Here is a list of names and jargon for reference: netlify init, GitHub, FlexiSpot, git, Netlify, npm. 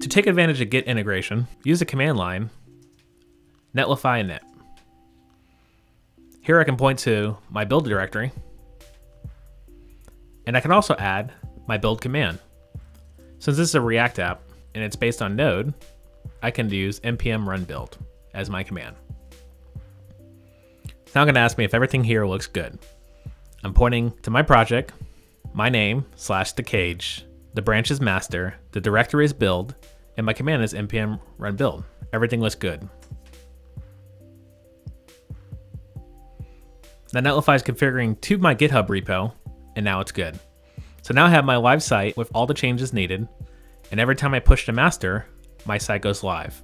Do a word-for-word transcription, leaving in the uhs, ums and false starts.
To take advantage of Git integration, use the command line netlify init. Here I can point to my build directory, and I can also add my build command. Since this is a React app and it's based on Node, I can use npm run build as my command. It's now gonna ask me if everything here looks good. I'm pointing to my project, my name, slash the cage, the branch is master, the directory is build, and my command is npm run build. Everything looks good. Now Netlify is configuring to my GitHub repo, and now it's good. So now I have my live site with all the changes needed, and every time I push to master, my site goes live.